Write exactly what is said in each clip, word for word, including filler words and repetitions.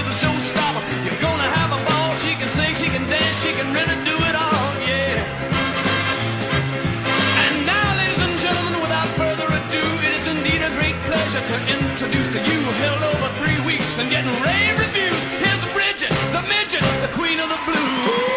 little showstopper. You're gonna have a ball. She can sing, she can dance, she can really do it all, yeah. And now, ladies and gentlemen, without further ado, it is indeed a great pleasure to introduce to you, held over three weeks and getting rave reviews, here's Bridget, the midget, the queen of the blues.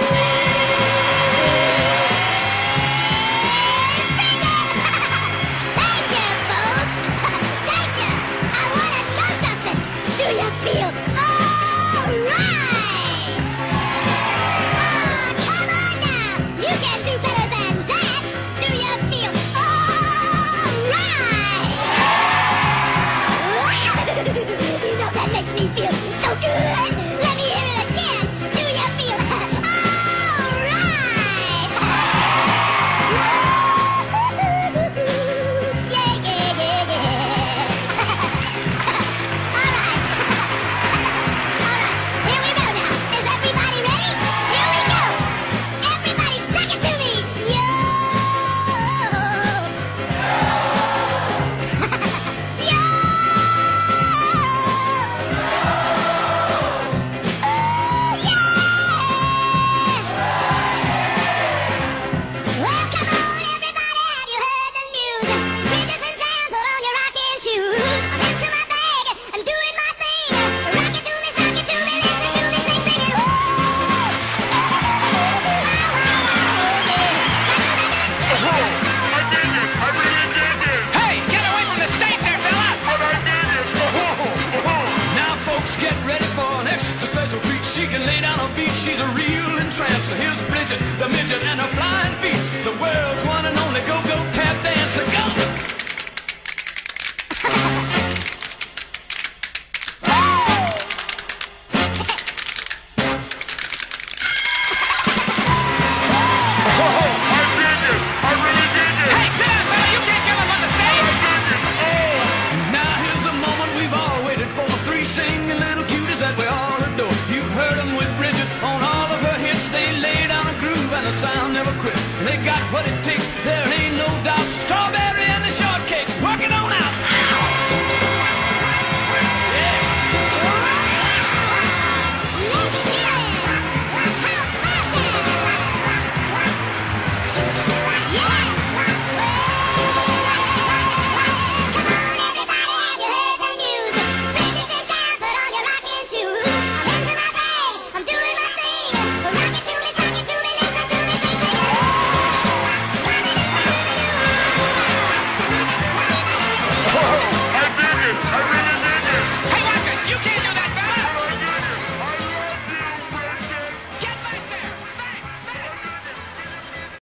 She can lay down a beat, she's a real entrance. So here's Bridget, the midget, and her flying feet, the world's one and only go-go.